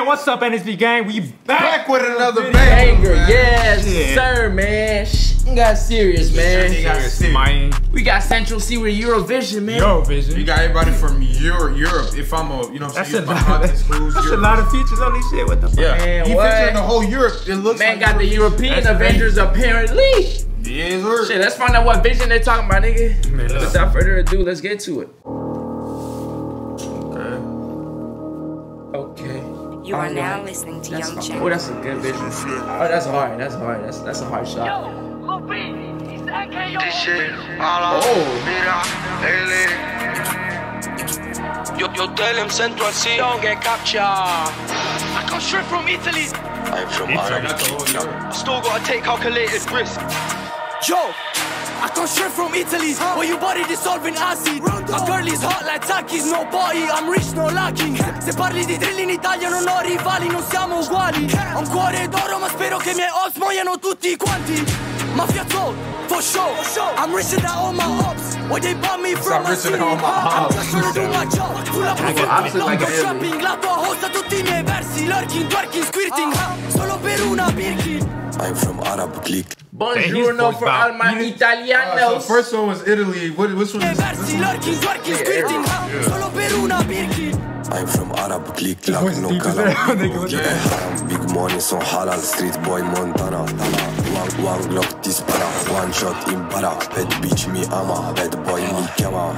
gang? What's up, NSB gang? We back with another banger. Yes, sir, man. Shit got serious, man. We got Central Cee with Eurovision, man. Eurovision. You got everybody from Europe. If I'm a, you know what I'm saying? That's a lot of features on this shit. What the fuck? Yeah. Man, he featuring the whole Europe. It looks like got the European Avengers apparently. Yes, sir. Shit, let's find out what vision they're talking about, nigga. Man, without further ado, let's get to it. You are now listening to Young Chang. Oh, that's a good vision. Oh, that's hard. That's hard. That's a hard shot. This shit all over. You tell him Central Cee don't get captured. I come straight from Italy. I'm from Ireland. Still gotta take calculated risk. Yo, I come straight from Italy, where your body dissolving acid. A girl is hot like Takis, no body, I'm rich, no lacking. Se parli di drill in Italia non ho rivali, non siamo uguali. Ho un cuore d'oro ma spero che i miei ops muoiano tutti quanti. Mafia soul, for sure, I'm richer than all my ops. Why they bought me from my city, I'm just trying to do my job. Full up with me, non shopping, la tua hosta tutti I miei versi. Lurking, twerking, squirting, solo per una Birkin. I'm from Arab clique. Buongiorno for all my Italianos. So the first one was Italy. Which one is this? I'm from Arab clique. Like no color. Big money, so halal. Street boy, Montana. One Glock dispara. One shot in para. Bad bitch me ama. Bad boy me chiama.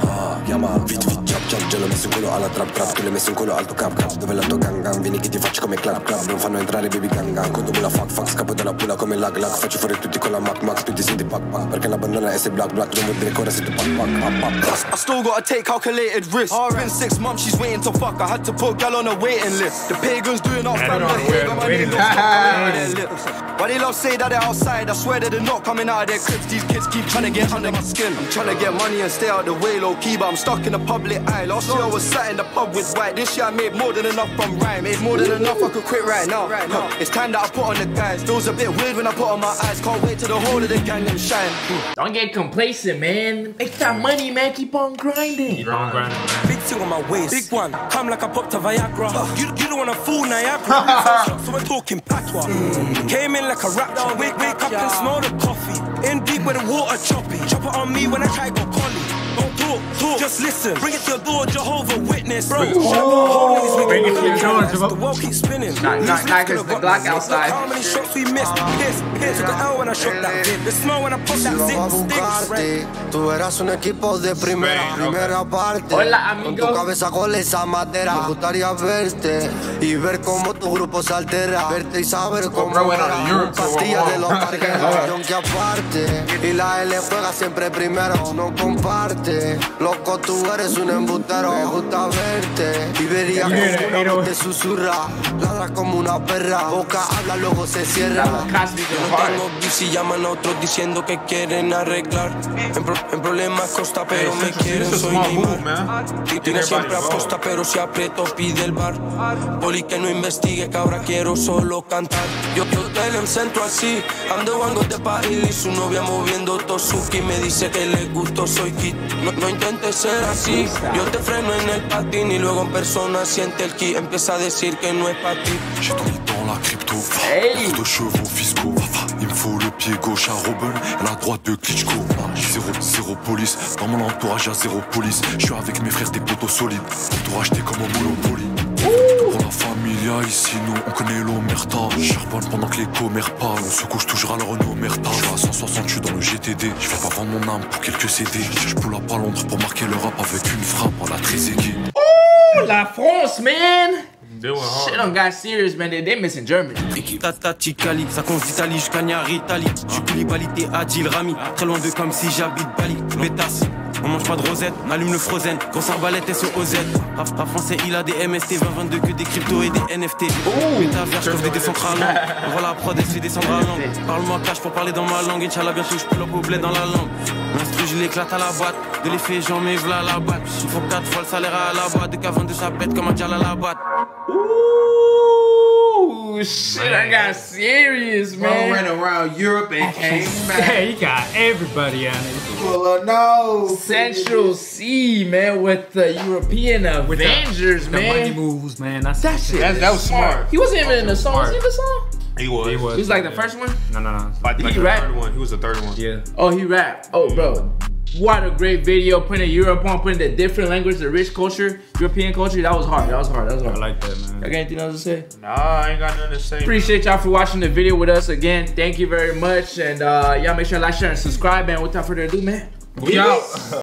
Vit chop chop. Giallo messo in culo alla trap. Tu le messo in culo al tuo cap. Dove la tua gang. Vieni che ti faccio come clap. Non fanno entrare baby gang. Quando vuoi la fuck. Scappo dalla pula come lag. Faccio fuori tutti con la mac. Tu ti senti pac. Perché la banana è se black. Non vuol dire ancora se tu pac. I still gotta take calculated risk. Been 6 months, she's waiting to fuck. I had to put gal on a waiting list. The pagans doing off from the why they love say that they're outside. I swear that they're not coming out of their cribs. These kids keep trying to get under my skin. I'm trying to get money and stay out the way low key, but I'm stuck in the public eye. Last year I was sat in the pub with white. This year I made more than enough from rhyme. Made more than enough, I could quit right now. It's time that I put on the guys. Those a bit weird when I put on my eyes. Can't wait till the whole of the gang and shine. Don't get complacent, man. Make that money, man. Keep on grinding. Keep on grinding, man. Big two on my waist. Big one. Come like I popped a Viagra. You don't want to fool Niagara. So we're talking patois. Came in like a raptor. Wake up and smell the coffee. In deep with the water choppy. Chop it on me when I try to go collie. Don't talk, just listen. Bring it to your door, Jehovah Witness. Bro, bring it to your door. The world keeps spinning. Takis the Glock outside. How many shots we missed? Here's the L when I shot that bit. The smell when I pop that zip. Tú eras un equipo de primera parte. Hola, amigo. Con tu cabeza con esa madera. Me gustaría verte y ver cómo tu grupo se altera. Verte y saber cómo pastillas de los parques que aparte. Y la L juega siempre primero. No comparte. Loco, tú eres un embustero. Me gusta verte. Y vería como una voz te susurra. Ladras como una perra. Boca habla, luego se cierra. No tengo bici, llaman a otros diciendo que quieren arreglar. En problemas costa, pero me quieren, soy Neymar. Tiene siempre aposta, pero si aprieto pide el bar. Poli que no investigue, que ahora quiero solo cantar. Yo en el centro así. Ando bango de París y su novia moviendo Tosuki. Me dice que le gustó, soy Kit. No intentes ser así. Yo te freno en el patín y luego en persona siente el ki. Empieza a decir que no es para ti. J'ai tombé dans la crypto. Deux chevaux fiscaux. Il me faut le pied gauche à Robin, à la droite de Klitschko. Zéro police. Dans mon entourage à zéro police. Je suis avec mes frères des potos solides. Tout racheté comme un monopoly. Pour la familia ici nous on connaît l'omerta. Charbonne pendant que les commères parlent. On se couche toujours à la Renault Merta. Je suis à 160, je suis dans le GTD. Je vais pas vendre mon âme pour quelques CD. Je pull up à Londres pour marquer le rap avec une frappe à la Trezeguet. Oh la France, man. Shit on got serious, man. They missing Germany. Équipe Tata Chicali, ça compte d'Italie jusqu'à Niaritali. Je suis Koulibaly, t'es Adil Rami. Très loin de comme si j'habite Bali. Pétasse. On mange pas de rosette, on allume le frozen. Grosse arbalète SOZ. Rap français, il a des MST 2022 que des cryptos et des NFT. Métaverse, coffre des Decentraland. On voit la prod, elle se fait descendre à l'angle. Parle-moi cash pour parler dans ma langue. Inch'Allah, bien sûr, je peux leur coubler dans la langue. L'instru, je l'éclate à la boîte. De l'effet, j'en mets v'là la batte. Il faut 4 fois le salaire à la boîte. De qu'avant de ça pète comme un djal à la batte. Ouh, shit, man. I got serious, man. Ran around Europe and came back. Hey, you got everybody on it. Well, no. Central Cee, man, with the European Avengers, man. The money moves, man. That was smart. He wasn't even in the song. Was he in the song? He was. He was like the first one? No. Like he the third one. He was the third one. Yeah. Oh, he rapped. Oh, yeah. Bro. What a great video, putting Europe on, putting the different language, the rich culture, European culture. That was hard. I like that, man. Y'all got anything else to say? Nah, I ain't got nothing to say. Appreciate y'all for watching the video with us again. Thank you very much. And y'all make sure to like, share, and subscribe. And without further ado, man. We out.